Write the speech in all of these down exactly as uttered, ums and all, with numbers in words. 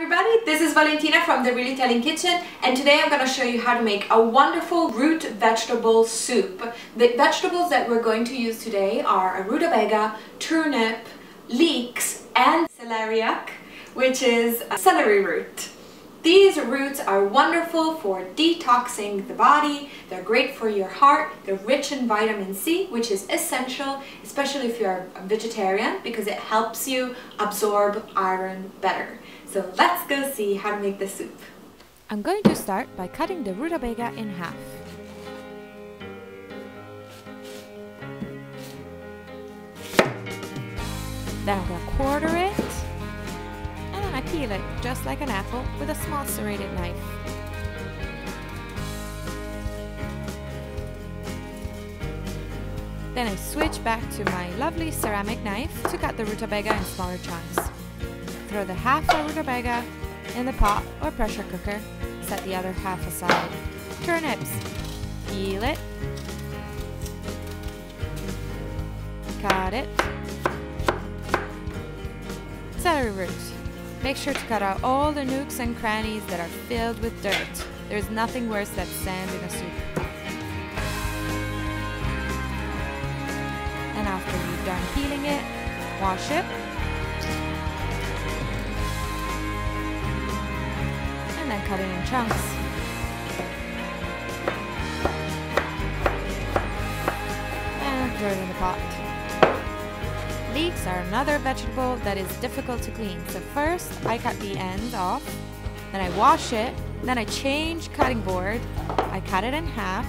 everybody, this is Valentina from the Real Italian Kitchen, and today I'm going to show you how to make a wonderful root vegetable soup. The vegetables that we're going to use today are a rutabaga, turnip, leeks and celeriac, which is a celery root. These roots are wonderful for detoxing the body, they're great for your heart, they're rich in vitamin C, which is essential, especially if you're a vegetarian, because it helps you absorb iron better. So let's go see how to make the soup. I'm going to start by cutting the rutabaga in half. Then I'm going to quarter it. I peel it just like an apple with a small serrated knife. Then I switch back to my lovely ceramic knife to cut the rutabaga in smaller chunks. Throw the half of rutabaga in the pot or pressure cooker, set the other half aside. Turnips, peel it, cut it. Celery root. Make sure to cut out all the nooks and crannies that are filled with dirt. There's nothing worse than sand in a soup. And after you've done peeling it, wash it. And then cut it in chunks. And throw it in the pot. Leeks are another vegetable that is difficult to clean, so first I cut the end off, then I wash it, then I change cutting board, I cut it in half,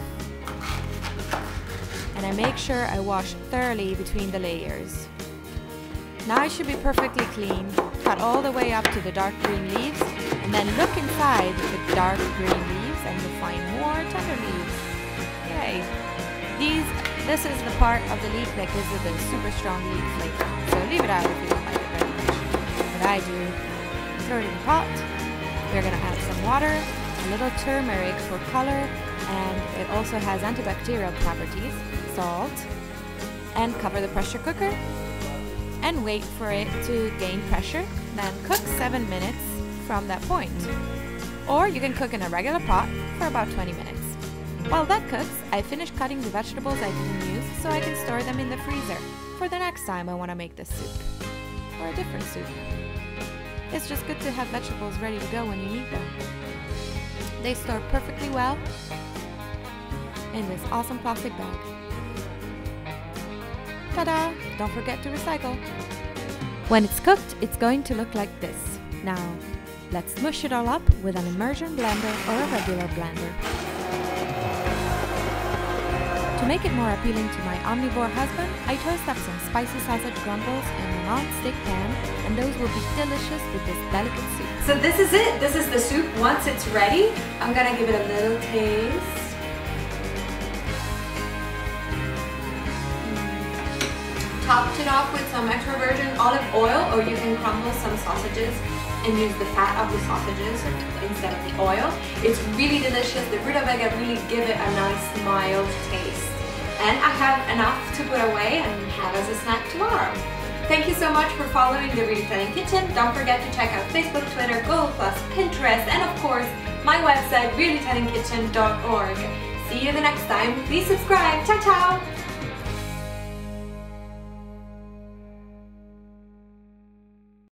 and I make sure I wash thoroughly between the layers. Now it should be perfectly clean. Cut all the way up to the dark green leaves, and then look inside the dark green leaves and you'll find more tender leaves. Yay! These This is the part of the leaf that gives it the super strong leaf flavor, so leave it out if you don't like it very much. But I do. Throw it in the pot. We're going to add some water, a little turmeric for color, and it also has antibacterial properties, salt, and cover the pressure cooker, and wait for it to gain pressure, then cook seven minutes from that point. Or you can cook in a regular pot for about twenty minutes. While that cooks, I finish cutting the vegetables I didn't use so I can store them in the freezer for the next time I want to make this soup, or a different soup. It's just good to have vegetables ready to go when you need them. They store perfectly well in this awesome plastic bag. Ta-da! Don't forget to recycle! When it's cooked, it's going to look like this. Now, let's mush it all up with an immersion blender or a regular blender. To make it more appealing to my omnivore husband, I toast up some spicy sausage crumbles in a non-stick pan, and those will be delicious with this delicate soup. So this is it. This is the soup. Once it's ready, I'm gonna give it a little taste. Mm. Topped it off with some extra virgin olive oil, or you can crumble some sausages and use the fat of the sausages instead of the oil. It's really delicious. The rutabaga really give it a nice mild taste. And I have enough to put away and have as a snack tomorrow. Thank you so much for following the Real Italian Kitchen. Don't forget to check out Facebook, Twitter, Google plus, Pinterest, and of course, my website, real italian kitchen dot org. See you the next time. Please subscribe. Ciao, ciao!